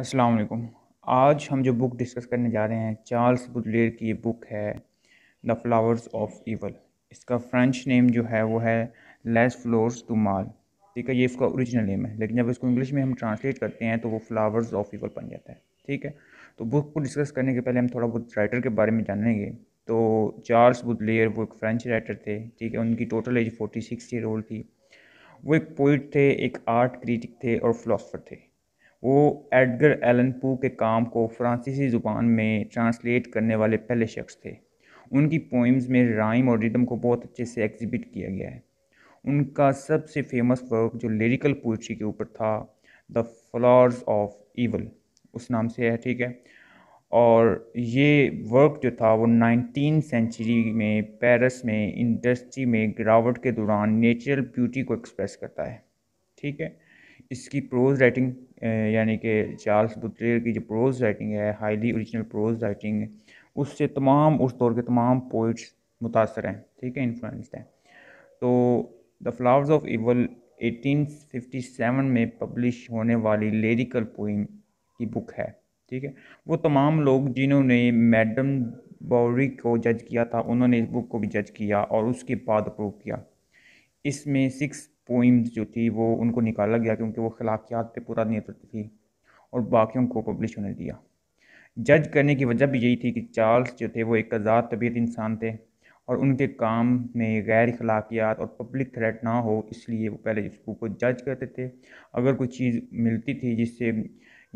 अस्सलाम वालेकुम। आज हम जो बुक डिस्कस करने जा रहे हैं चार्ल्स बुदलेर की ये बुक है द फ्लावर्स ऑफ ईवल। इसका फ्रेंच नेम जो है वो है लेस फ्लोर्स टू माल, ठीक है। ये इसका ओरिजिनल नेम है, लेकिन जब इसको इंग्लिश में हम ट्रांसलेट करते हैं तो वो फ्लावर्स ऑफ ईवल बन जाता है, ठीक है। तो बुक को डिस्कस करने के पहले हम थोड़ा बहुत राइटर के बारे में जानेंगे। तो चार्ल्स बुदलेर वो एक फ्रेंच राइटर थे, ठीक है। उनकी टोटल एज 46 ईयर ओल्ड थी। वो एक पोइट थे, एक आर्ट क्रिटिक थे और फिलासफ़र थे। वो एडगर एलन पू के काम को फ्रांसीसी ज़ुबान में ट्रांसलेट करने वाले पहले शख्स थे। उनकी पोइम्स में राइम और रिदम को बहुत अच्छे से एग्जिबिट किया गया है। उनका सबसे फेमस वर्क जो लिरिकल पोइट्री के ऊपर था द फ्लावर्स ऑफ ईवल उस नाम से है, ठीक है। और ये वर्क जो था वो 19वीं सेंचुरी में पेरिस में इंडस्ट्री में गिरावट के दौरान नेचुरल ब्यूटी को एक्सप्रेस करता है, ठीक है। इसकी प्रोज राइटिंग यानी कि चार्ल्स बुदलेर की जो प्रोज राइटिंग है हाईली ओरिजिनल प्रोज राइटिंग है, उससे तमाम उस दौर के तमाम पोइट्स मुतासर हैं, ठीक है, इन्फ्लुएंस्ड हैं। तो द फ्लावर्स ऑफ ईवल 1857 में पब्लिश होने वाली लिरिकल पोइम की बुक है, ठीक है। वो तमाम लोग जिन्होंने मैडम बॉवरी को जज किया था उन्होंने इस बुक को भी जज किया और उसके बाद अप्रूव किया। इसमें 6 पोइम्स जो थी वो उनको निकाला गया क्योंकि वो खिलाफियात पे पूरा नहीं उतरती थी और बाकियों को पब्लिश होने दिया। जज करने की वजह भी यही थी कि चार्ल्स जो थे वो एक आज़ाद तबीयत इंसान थे और उनके काम में गैर अखलाकियात और पब्लिक थ्रेट ना हो, इसलिए वो पहले इस बुक को जज करते थे। अगर कोई चीज़ मिलती थी जिससे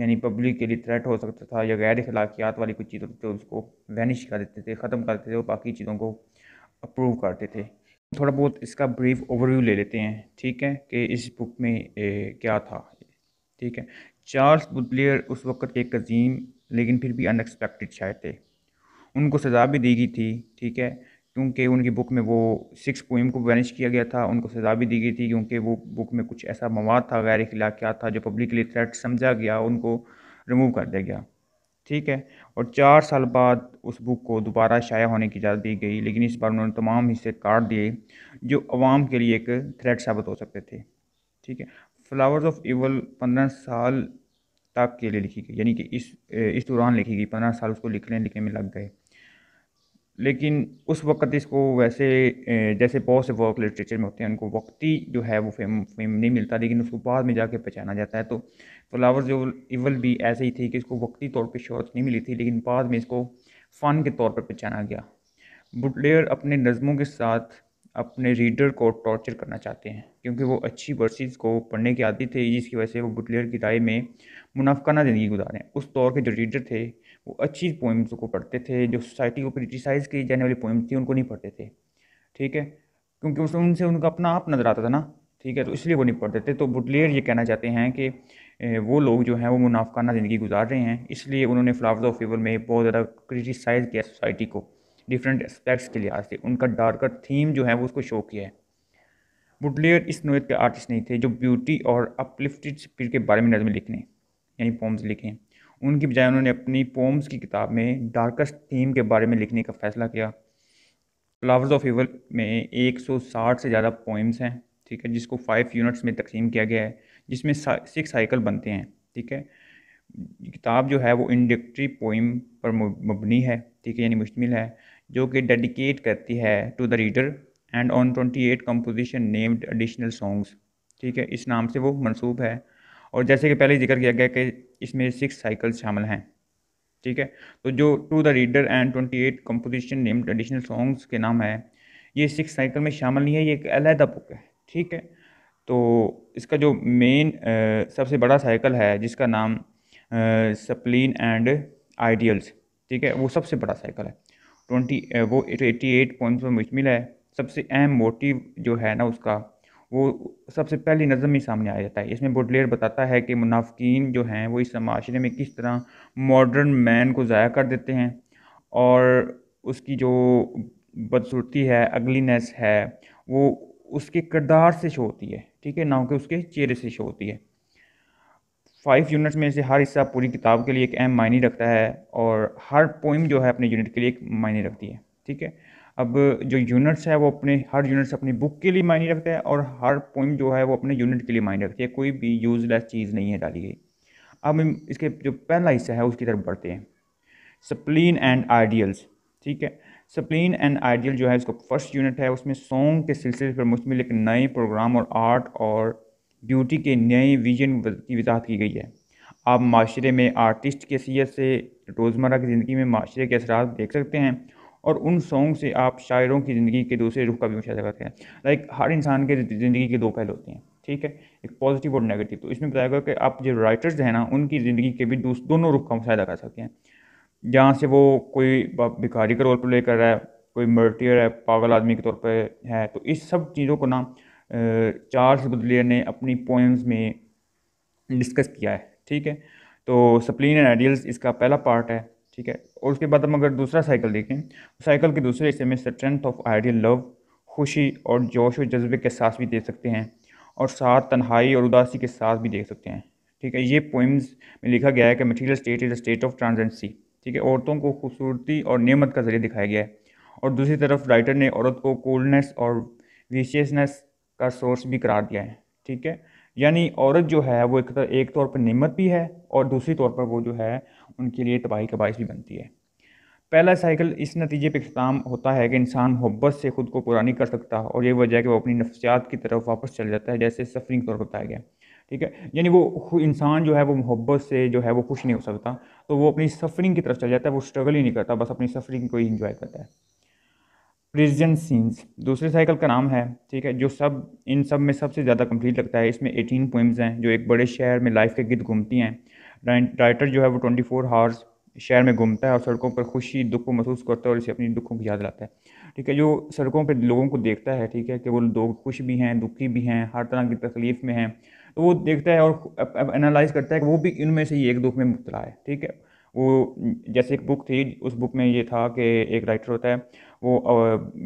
यानी पब्लिक के लिए थ्रेट हो सकता था या गैर अखलाकियात वाली कोई चीज़ होती थी उसको वैनिश कर देते थे, ख़त्म कर देते थे और बाकी चीज़ों को अप्रूव करते थे। थोड़ा बहुत इसका ब्रीफ ओवरव्यू ले लेते हैं, ठीक है, कि इस बुक में क्या था, ठीक है। चार्ल्स बुदलेर उस वक्त एक अजीम लेकिन फिर भी अनएक्सपेक्टेड शायर थे। उनको सज़ा भी दी गई थी, ठीक है, क्योंकि उनकी बुक में वो 6 पोइम को वैनिश किया गया था। उनको सज़ा भी दी गई थी क्योंकि वो बुक में कुछ ऐसा मवाद था गैर अखलाकियात था जो पब्लिक के लिए थ्रेट समझा गया, उनको रिमूव कर दिया गया, ठीक है। और 4 साल बाद उस बुक को दोबारा शाया होने की इजाज़त दी गई, लेकिन इस बार उन्होंने तमाम हिस्से काट दिए जो अवाम के लिए एक थ्रेट साबित हो सकते थे, ठीक है। फ्लावर्स ऑफ ईवल 15 साल तक के लिए लिखी गई, यानी कि इस दौरान लिखी गई। 15 साल उसको लिखने में लग गए, लेकिन उस वक्त इसको वैसे जैसे बहुत से वर्क लिटरेचर में होते हैं उनको वक्ती जो है वो फेम नहीं मिलता, लेकिन उसको बाद में जाके पहचाना जाता है। तो फ्लावर्स ऑफ ईवल भी ऐसे ही थी कि इसको वक्ती तौर पे शोहरत नहीं मिली थी, लेकिन बाद में इसको फ़न के तौर पे पहचाना गया। बुदलेर अपने नज़मों के साथ अपने रीडर को टॉर्चर करना चाहते हैं क्योंकि वो अच्छी वर्सेस को पढ़ने की आदि थे, जिसकी वजह से वो बुदलेर की राय में मुनाफिकाना ज़िंदगी गुजारें। उस दौर के जो रीडर थे वो अच्छी पोइम्स को पढ़ते थे, जो सोसाइटी को क्रिटिसाइज़ की जाने वाली पोइम्स थी उनको नहीं पढ़ते थे, ठीक है, क्योंकि उसमें उनसे उनका अपना आप नज़र आता था ना, ठीक है, तो इसलिए वो नहीं पढ़ते थे। तो बुदलेर ये कहना चाहते हैं कि वो लोग जो हैं वो मुनाफिकाना ज़िंदगी गुजार रहे हैं, इसलिए उन्होंने फ्लावर्स ऑफ ईवल में बहुत ज़्यादा क्रिटिसाइज़ किया सोसाइटी को डिफरेंट एस्पेक्ट्स के लिहाज से। उनका डार्कर थीम जो है वो उसको शो किया है। बुदलेर इस नोयत के आर्टिस्ट नहीं थे जो ब्यूटी और अपलिफ्टेड स्पिरिट के बारे में नज़में लिखने यानी पोम्स लिखें। उनकी बजाय उन्होंने अपनी पोम्स की किताब में डार्केस्ट थीम के बारे में लिखने का फैसला किया। फ्लावर्स ऑफ ईवल में 160 से ज़्यादा पोइम्स हैं, ठीक है, जिसको 5 यूनिट्स में तकसीम किया गया है, जिसमें 6 साइकिल बनते हैं, ठीक है। किताब जो है वो इंडक्टरी पोइम पर मबनी है, ठीक है, यानी मुश्तमिल है, जो कि डेडिकेट करती है to the reader and on 28 composition named additional songs, ठीक है, इस नाम से वो मनसूब है। और जैसे कि पहले जिक्र किया गया कि इसमें 6 साइकिल शामिल हैं, ठीक है। तो जो to the reader and 28 composition named additional songs के नाम है, ये 6 साइकिल में शामिल नहीं है, ये एक अलहदा बुक है, ठीक है। तो इसका जो मेन सबसे बड़ा साइकिल है जिसका नाम सप्लीन एंड आइडियल्स, ठीक है, वो सबसे बड़ा साइकिल है। 88 पॉइंट्स में मुश्तमिल है। सबसे अहम मोटिव जो है ना उसका वो सबसे पहली नज़म में सामने आ जाता है। इसमें बुदलेर बताता है कि मुनाफिकीन जो हैं वो इस समाज में किस तरह मॉडर्न मैन को ज़ाया कर देते हैं और उसकी जो बदसूरती है अगलीनेस है वो उसके किरदार से शो होती है, ठीक है, ना कि उसके चेहरे से शो होती है। 5 यूनिट्स में से हर हिस्सा पूरी किताब के लिए एक अहम मायने रखता है और हर पोइम जो है अपने यूनिट के लिए एक मायने रखती है, ठीक है। अब जो यूनिट्स है वो अपने हर यूनिट्स अपनी बुक के लिए मायने रखता है और हर पोइम जो है वो अपने यूनिट के लिए मायने रखती है। कोई भी यूज़लेस चीज़ नहीं है डाली गई। अब हम इसके जो पहला हिस्सा है उसकी तरफ बढ़ते हैं, स्प्लीन एंड आइडियल्स। ठीक है, स्प्लीन एंड आइडियल जो है उसका फर्स्ट यूनिट है, उसमें सॉन्ग के सिलसिले पर मुश्तमिल एक नए प्रोग्राम और आर्ट और ब्यूटी के नए विजन की वजाहत की गई है। आप माशरे में आर्टिस्ट की हैसियत से रोज़मर्रा की ज़िंदगी में माशरे के असरात देख सकते हैं और उन सॉन्ग से आप शायरों की ज़िंदगी के दूसरे रुख का भी मुशाहदा करते हैं। लाइक हर इंसान के ज़िंदगी के दो पहलू होते हैं, ठीक है, एक पॉजिटिव और नेगेटिव। तो इसमें बताया गया कि आप जो राइटर्स हैं ना उनकी ज़िंदगी के भी दोनों रुख का मुशाहदा कर सकते हैं, जहाँ से वो कोई भिखारी का रोल प्ले कर रहा है, कोई मर्टियर है, पागल आदमी के तौर पर है। तो इस सब चीज़ों को ना चार्ल्स बुदलेयर ने अपनी पोएम्स में डिस्कस किया है। ठीक है, तो स्प्लीन एंड आइडियल्स इसका पहला पार्ट है। ठीक है, और उसके बाद हम अगर दूसरा साइकिल देखें, साइकिल के दूसरे हिस्से में स्ट्रेंथ ऑफ आइडियल लव खुशी और जोश और जज्बे के साथ भी देख सकते हैं और साथ तन्हाई और उदासी के साथ भी देख सकते हैं। ठीक है, ये पोइम्स में लिखा गया है कि material state is a state of transcendency. ठीक है, औरतों को खूबसूरती और नेमत का जरिए दिखाया गया है और दूसरी तरफ राइटर ने औरत को कूलनेस और विशियसनेस का सोर्स भी करार दिया है। ठीक है, यानी औरत जो है वो एक तौर पर नेमत भी है और दूसरी तौर पर वो जो है उनके लिए तबाही का बायस भी बनती है। पहला साइकिल इस नतीजे पर इख्तिताम होता है कि इंसान मोहब्बत से खुद को पुरानी कर सकता है और ये वजह है कि वो अपनी नफसियात की तरफ वापस चल जाता है, जैसे सफरिंग तौर पर बताया गया। ठीक है, यानी वो इंसान जो है वो मोहब्बत से जो है वो खुश नहीं हो सकता, तो वो अपनी सफरिंग की तरफ चल जाता है, वो स्ट्रगल ही नहीं करता, बस अपनी सफरिंग को ही इंजॉय करता है। प्रिजन सीन्स दूसरे साइकिल का नाम है। ठीक है, जो सब इन सब में सबसे ज़्यादा कंप्लीट लगता है। इसमें 18 पोइम्स हैं जो एक बड़े शहर में लाइफ के गिर्द घूमती हैं। राइटर जो है वो 24 हावर्स शहर में घूमता है और सड़कों पर खुशी दुख को महसूस करता है और इसे अपनी दुखों की याद दिलाता है। ठीक है, जो सड़कों पर लोगों को देखता है, ठीक है, कि वो लोग खुश भी हैं दुखी भी हैं हर तरह की तकलीफ़ में हैं, तो वो देखता है और एनालाइज़ करता है कि वो भी इनमें से ही एक दुख में मुबतला है। ठीक है, वो जैसे एक बुक थी, उस बुक में ये था कि एक राइटर होता है वो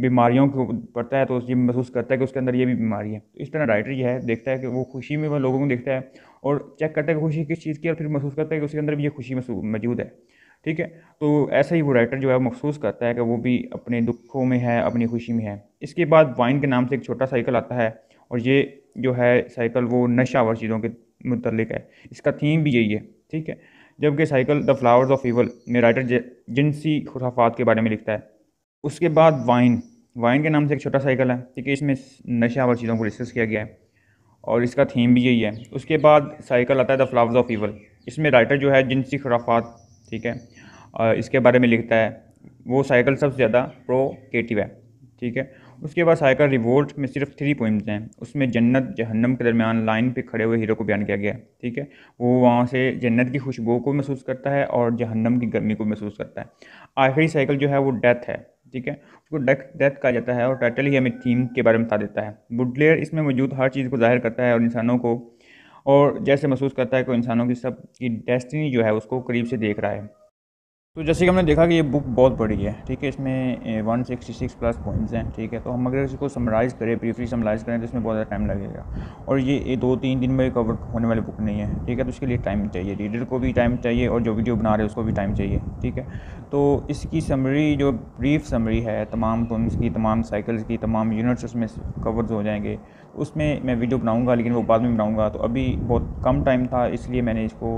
बीमारियों को पढ़ता है तो ये महसूस करता है कि उसके अंदर ये भी बीमारी है। इस तरह राइटर ये है देखता है कि वो खुशी में वह लोगों को देखता है और चेक करता है कि खुशी किस चीज़ की है और फिर महसूस करता है कि उसके अंदर भी ये खुशी मौजूद है। ठीक है, तो ऐसा ही वो राइटर जो है महसूस करता है कि वो भी अपने दुखों में है अपनी खुशी में है। इसके बाद वाइन के नाम से एक छोटा साइकिल आता है और ये जो है साइकिल वो नशावर चीज़ों के मुतल्लिक है, इसका थीम भी यही है। ठीक है, जबकि cycle the flowers of evil में राइटर जिनसी खुराफात के बारे में लिखता है। उसके बाद वाइन के नाम से एक छोटा साइकिल है, ठीक है, इसमें नशावर चीज़ों को डिस्कस किया गया है और इसका थीम भी यही है। उसके बाद साइकिल आता है द फ्लावर्स ऑफ ईवल, इसमें राइटर जो है जिनसी खुराफात, ठीक है, इसके बारे में लिखता है। वो साइकिल सबसे ज़्यादा प्रोकेटिव है। ठीक है, उसके बाद साइकिल रिवोल्ट में सिर्फ 3 पोइम्स हैं। उसमें जन्नत जहन्नम के दरमियान लाइन पे खड़े हुए हीरो को बयान किया गया है। ठीक है, वो वहाँ से जन्नत की खुशबू को महसूस करता है और जहन्नम की गर्मी को महसूस करता है। आखिरी साइकिल जो है वो डेथ है। ठीक है, उसको डेथ कहा जाता है और टाइटल ही हमें थीम के बारे में बता देता है। बुडलेयर इसमें मौजूद हर चीज़ को जाहिर करता है और इंसानों को और जैसे महसूस करता है कि इंसानों की सब की डेस्टिनी जो है उसको करीब से देख रहा है। तो जैसे कि हमने देखा कि ये बुक बहुत बड़ी है। ठीक है, इसमें 166 प्लस पॉइंट्स हैं। ठीक है, तो हम अगर इसको समराइज़ करें ब्रीफली समराइज़ करें तो इसमें बहुत ज़्यादा टाइम लगेगा और ये 2-3 दिन में कवर होने वाली बुक नहीं है। ठीक है, तो इसके लिए टाइम चाहिए, रीडर को भी टाइम चाहिए और जो वीडियो बना रहे हैं उसको भी टाइम चाहिए। ठीक है, तो इसकी समरी जो ब्रीफ समरी है तमाम पोइम्स की तमाम साइकिल्स की तमाम यूनिट्स उसमें कवर्स हो जाएंगे। उसमें मैं वीडियो बनाऊँगा लेकिन वो बाद में बनाऊँगा, तो अभी बहुत कम टाइम था इसलिए मैंने इसको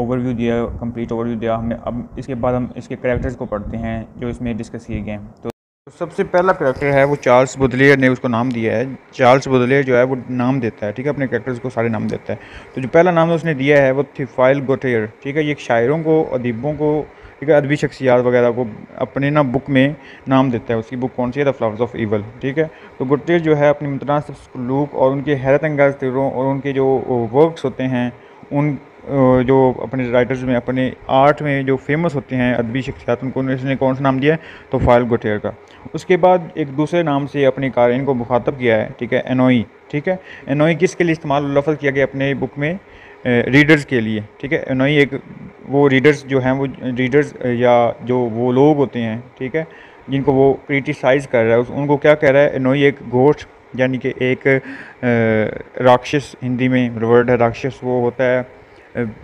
ओवरव्यू दिया, कंप्लीट ओवरव्यू दिया। हमें अब इसके बाद हम इसके कैरेक्टर्स को पढ़ते हैं जो इसमें डिस्कस किए गए हैं। तो सबसे पहला कैरेक्टर है वो चार्ल्स बुदलेयर ने उसको नाम दिया है। चार्ल्स बुदलेयर जो है वो नाम देता है, ठीक है, अपने कैरेक्टर्स को सारे नाम देता है। तो जो पहला नाम उसने दिया है वो थियोफाइल गोटेयर, ठीक है, ये शायरों को अदीबों को, ठीक है, अदबी शख्सियात वगैरह को अपने ना बुक में नाम देता है। उसकी बुक कौन सी है? The flowers of evil. ठीक है, तो गोटेयर जो है अपने मुतनासिब सलूक और उनके हैरत अंगेज़ तौरों और उनके जो वर्क्स होते हैं उन जो अपने राइटर्स में अपने आर्ट में जो फेमस होते हैं अदबी शख्सियात उनको इसने कौन सा नाम दिया है? तो थियोफाइल गोटेयर का। उसके बाद एक दूसरे नाम से अपने कारीन को मुखातब किया है, ठीक है, एनोई। ठीक है, एनोई किसके लिए इस्तेमाल लफ्ज़ किया गया अपने बुक में? रीडर्स के लिए। ठीक है, एनोई एक वो रीडर्स जो हैं वो रीडर्स या जो वो लोग होते हैं, ठीक है, जिनको वो क्रिटिसाइज़ कर रहा है उनको क्या कह रहा है? एनोई एक गोष्ठ यानी कि एक राक्षस, हिंदी में वर्ड है राक्षस, वो होता है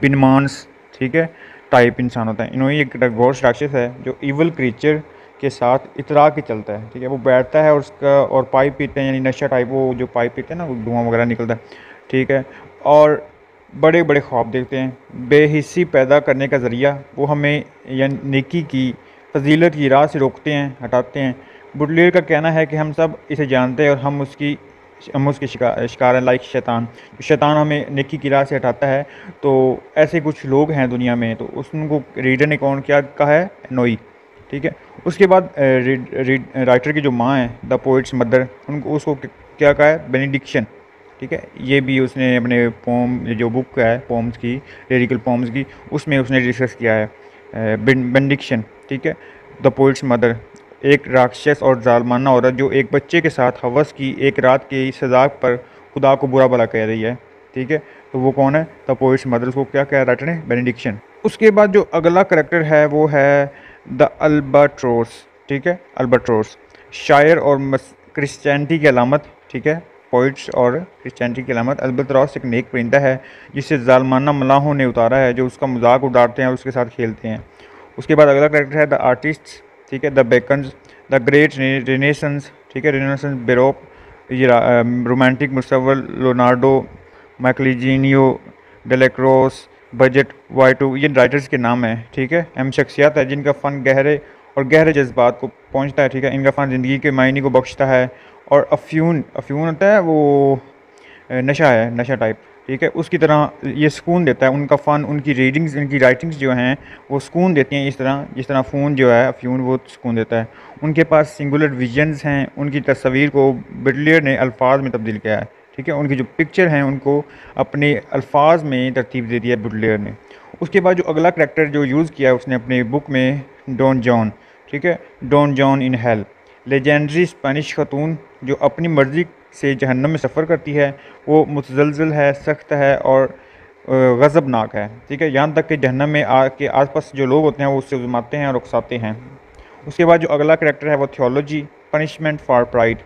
बिनमानस, ठीक है, टाइप इंसान होता है। इन्होंने एक डगोर्स राक्षस है जो इवल क्रीचर के साथ इतरा के चलता है। ठीक है, वो बैठता है और उसका और पाइप पीते हैं यानी नशा टाइप, वो जो पाइप पीते हैं ना वो धुआं वगैरह निकलता है। ठीक है, और बड़े बड़े ख्वाब देखते हैं। बेहिस्सी पैदा करने का ज़रिया वो हमें नेकी की फजीलत की राह से रोकते हैं, हटाते हैं। बुडलेयर का कहना है कि हम सब इसे जानते हैं और हम उसके शिकार हैं, लाइक शैतान। शैतान हमें नेकी की राह से हटाता है। तो ऐसे कुछ लोग हैं दुनिया में, तो उसको रीडर ने कौन क्या कहा है, नोई, ठीक है। उसके बाद राइटर की जो माँ है, द पोइट्स मदर, उनको उसको क्या कहा है, बेनिडिक्शन, ठीक है। ये भी उसने अपने पोम जो बुक है पोम्स की, लिरिकल पोम्स की, उसमें उसने डिस्कस किया है बेनिडिक्शन, ठीक है। द पोइट्स मदर एक राक्षस और जालमाना औरत जो एक बच्चे के साथ हवस की एक रात की सजा पर खुदा को बुरा भला कह रही है, ठीक है। तो वो कौन है, द पोइट्स मदर, को क्या कह राइटर ने, बेनिडिक्शन। उसके बाद जो अगला करैक्टर है वो है द अल्बाट्रोस, ठीक है। अल्बाट्रोस शायर और क्रिश्चियनिटी की अलामत, ठीक है, पोइट्स और क्रिश्चियनिटी की अलामत। अल्बाट्रोस एक नेक परिंदा है जिसे जालमाना मलाहों ने उतारा है, जो उसका मजाक उड़ाते हैं और उसके साथ खेलते हैं। उसके बाद अगला करैक्टर है द आर्टिस्ट, ठीक है, the beacons, the great renaissance, ठीक है, रिनेसेंस बेरोप, ये रोमांटिक मुसवर लोनार्डो, माइकलिजीनियो, डेलेक्रोस, बजट, वाइटो, ये राइटर्स के नाम हैं, ठीक है। अहम शख्सियात है जिनका फ़न गहरे और गहरे जज्बात को पहुंचता है, ठीक है। इनका फ़न ज़िंदगी के मायने को बख्शता है। और अफ्यून होता है वो नशा है, नशा टाइप, ठीक है, उसकी तरह ये सुकून देता है। उनका फ़न, उनकी रीडिंग्स, उनकी राइटिंग्स जो हैं वो सुकून देती हैं, इस तरह जिस तरह फ़ोन जो है अफ्यून वो सुकून देता है। उनके पास सिंगुलर विजन्स हैं। उनकी तस्वीर को बटलर ने अल्फाज में तब्दील किया है, ठीक है। उनकी जो पिक्चर हैं उनको अपने अल्फाज में तरतीब दे दिया है बटलर ने। उसके बाद जो अगला करैक्टर जो यूज़ किया है उसने अपने बुक में, डॉन जॉन, ठीक है, Don Juan in hell, legendary Spanish खतून जो अपनी मर्जी से जहन्नम में सफ़र करती है। वो मुतज़लज़ल है, सख्त है और गज़बनाक है, ठीक है। यहाँ तक कि जहन्नम में के आसपास जो लोग होते हैं वो उससे उजमाते हैं और उकसाते हैं। उसके बाद जो अगला करैक्टर है वो theology, punishment for pride.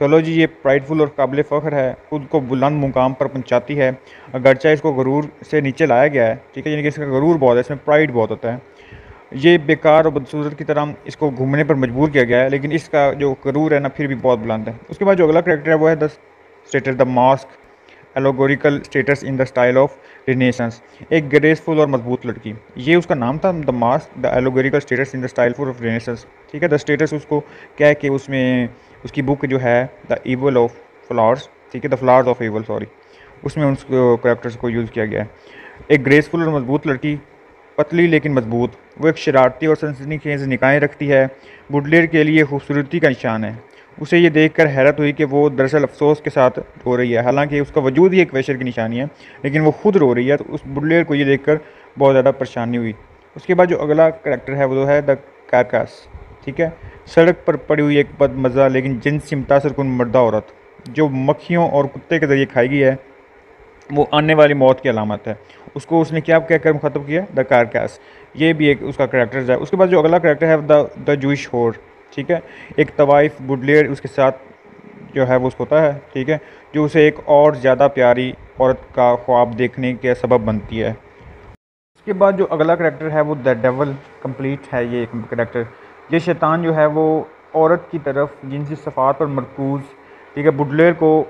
Theology ये प्राइडफुल और काबिल फ़ख्र है, खुद को बुलंद मुकाम पर पहुँचाती है, अगरचा इसको गरूर से नीचे लाया गया है, ठीक है, यानी कि इसका गरूर बहुत है, इसमें प्राइड बहुत होता है। ये बेकार और बदसूरत की तरह इसको घूमने पर मजबूर किया गया है, लेकिन इसका जो करूर है ना फिर भी बहुत बुलंद है। उसके बाद जो अगला करैक्टर है वो है the status, the mask, allegorical status in the style of renaissance, एक ग्रेसफुल और मजबूत लड़की, ये उसका नाम था, the mask, the allegorical status in the style of renaissance, ठीक है। द स्टेटस उसको कह के उसमें उसकी बुक जो है द ईवल ऑफ फ्लावर्स, ठीक है, the flowers of evil, sorry, उसमें उन करैक्टर्स को यूज़ किया गया है। एक ग्रेसफुल और मजबूत लड़की, पतली लेकिन मजबूत, वो एक शरारती और सनसनीखेज निकाय रखती है, बुडलेर के लिए खूबसूरती का निशान है। उसे ये देखकर हैरत हुई कि वो दरअसल अफसोस के साथ रो रही है, हालांकि उसका वजूद ही एक वैश्य की निशानी है, लेकिन वो खुद रो रही है। तो उस बुडलेर को ये देखकर बहुत ज़्यादा परेशानी हुई। उसके बाद जो अगला करैक्टर है वो है द कारकास, ठीक है, सड़क पर पड़ी हुई एक बदमज़ा लेकिन जिनसी मुतासरकुन मर्दा औरत जो मक्खियों और कुत्ते के ज़रिए खाई गई है, वो आने वाली मौत की अलामत है। उसको उसने क्या कहकर मुखतब किया, द कारकास, ये भी एक उसका करैक्टर है। उसके बाद जो अगला करैक्टर है द जूश होर, ठीक है, एक तवाइफ बुडलेर उसके साथ जो है वो उसको होता है, ठीक है, जो उसे एक और ज़्यादा प्यारी औरत का ख्वाब देखने के सबब बनती है। उसके बाद जो अगला करैक्टर है वो द डेवल, कंप्लीट है ये करैक्टर। ये शैतान जो है वो औरत की तरफ जिनसी सफ़ात पर मरकूज़, ठीक है, बुडलेर को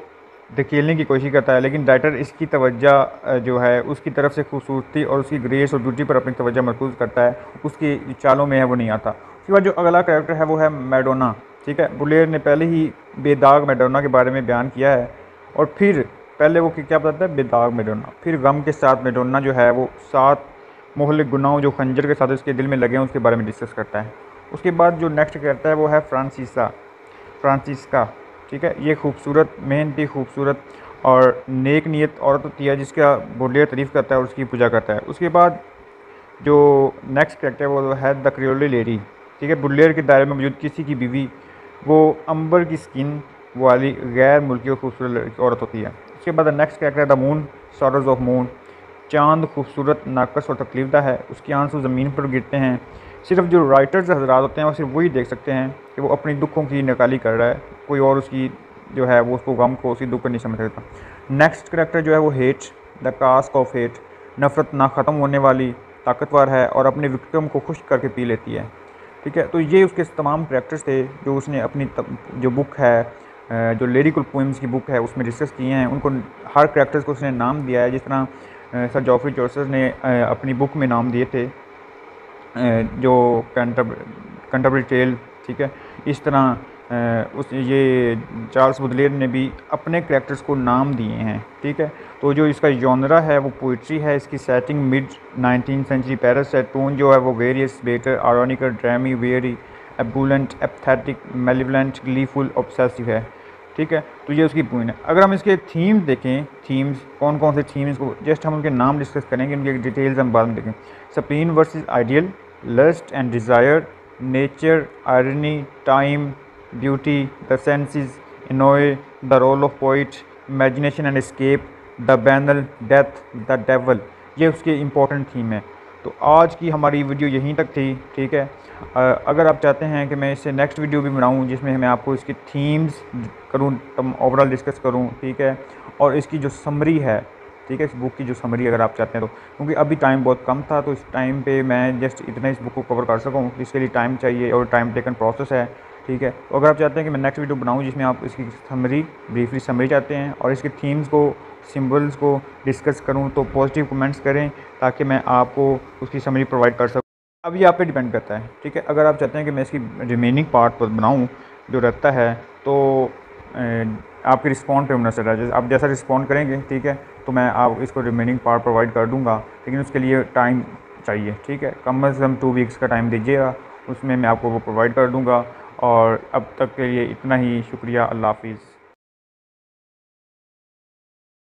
धकेलने की कोशिश करता है, लेकिन राइटर इसकी तवज्जो जो है उसकी तरफ से खूबसूरती और उसकी ग्रेस और ब्यूटी पर अपनी तवज्जो मरकूज़ करता है, उसकी चालों में है वो नहीं आता। उसके बाद जो अगला करैक्टर है वो है मैडोना, ठीक है। बुलेर ने पहले ही बेदाग मैडोना के बारे में बयान किया है, और फिर पहले वो क्या बताता है, बेदाग मैडोना, फिर गम के साथ मैडोना जो है वो 7 मोहलिक गुनाहों जो खंजर के साथ उसके दिल में लगे हैं उसके बारे में डिस्कस करता है। उसके बाद जो नेक्स्ट करैक्टर है वो है फ्रांसिस्का, ठीक है, ये खूबसूरत, मेहनती, खूबसूरत और नेक नीयत औरत होती है जिसका बुडलेर तारीफ़ करता है और उसकी पूजा करता है। उसके बाद जो नेक्स्ट करैक्टर वो है द क्रियोली लेडी, ठीक है, बुडलेर के दायरे में मौजूद किसी की बीवी, वो अंबर की स्किन वाली गैर मुल्की और खूबसूरत औरत होती है। उसके बाद next character the moon, sorrows of moon, चांद खूबसूरत, नाकस और तकलीफदा है, उसके आंसू ज़मीन पर गिरते हैं। सिर्फ जो राइटर्स हजरात होते हैं वो सिर्फ वही देख सकते हैं कि वो अपने दुखों की नकाली कर रहा है, कोई और उसकी जो है वो उसको गम को उसी दुख को नहीं समझ सकता। नेक्स्ट करैक्टर जो है वो hate, the cask of hate, नफ़रत ना ख़त्म होने वाली, ताकतवर है और अपने विक्टिम को खुश करके पी लेती है, ठीक है। तो ये उसके तमाम करैक्टर्स थे जो उसने अपनी जो बुक है, जो लिरिकल पोइम्स की बुक है उसमें डिस्कस किए हैं। उनको हर करैक्टर्स को उसने नाम दिया है, जिस तरह सर जॉफरी चौसर ने अपनी बुक में नाम दिए थे, जो कंटम्परेरी टेल, ठीक है। इस तरह ये चार्ल्स बुदलेर ने भी अपने कैरेक्टर्स को नाम दिए हैं, ठीक है। तो जो इसका जॉनरा है वो पोइट्री है। इसकी setting mid 19th century Paris है। टोन जो है वो various, bitter, ironical, dreamy, very, ebullient, apathetic, malevolent, gleeful, obsessive है, ठीक है। तो ये उसकी पॉइंट है। अगर हम इसके थीम देखें, थीम्स कौन कौन से थीम्स को जस्ट हम उनके नाम डिस्कस करेंगे, उनके डिटेल्स हम बाद में देखें। Spleen versus ideal, lust and desire, nature, irony, time, beauty, the senses, ennui, the role of poet, imagination and escape, the banal, death, the devil, ये उसके इंपॉर्टेंट थीम है। तो आज की हमारी वीडियो यहीं तक थी, ठीक है। अगर आप चाहते हैं कि मैं इससे नेक्स्ट वीडियो भी बनाऊं जिसमें मैं आपको इसकी थीम्स करूं, ओवरऑल डिस्कस करूं, ठीक है, और इसकी जो समरी है, ठीक है, इस बुक की जो समरी अगर आप चाहते हैं तो, क्योंकि अभी टाइम बहुत कम था तो इस टाइम पे मैं जस्ट इतना इस बुक को कवर कर सकूँ, इसके लिए टाइम चाहिए और टाइम टेकन प्रोसेस है, ठीक है। तो अगर आप चाहते हैं कि मैं नेक्स्ट वीडियो बनाऊँ जिसमें आप इसकी समरी, ब्रीफली समरी चाहते हैं और इसके थीम्स को, सिंबल्स को डिस्कस करूं, तो पॉजिटिव कमेंट्स करें ताकि मैं आपको उसकी समरी प्रोवाइड कर सकूं। अब ये आप पे डिपेंड करता है, ठीक है। अगर आप चाहते हैं कि मैं इसकी रिमेनिंग पार्ट पर बनाऊं जो रहता है, तो आपके रिस्पॉन्ड पे होना चल रहा है, आप जैसा रिस्पॉन्ड करेंगे, ठीक है, तो मैं आप इसको रिमेनिंग पार्ट प्रोवाइड कर दूँगा, लेकिन उसके लिए टाइम चाहिए, ठीक है। कम अज़ कम 2 वीक्स का टाइम दीजिएगा, उसमें मैं आपको वो प्रोवाइड कर दूँगा। और अब तक के लिए इतना ही, शुक्रिया, अल्लाह हाफिज़।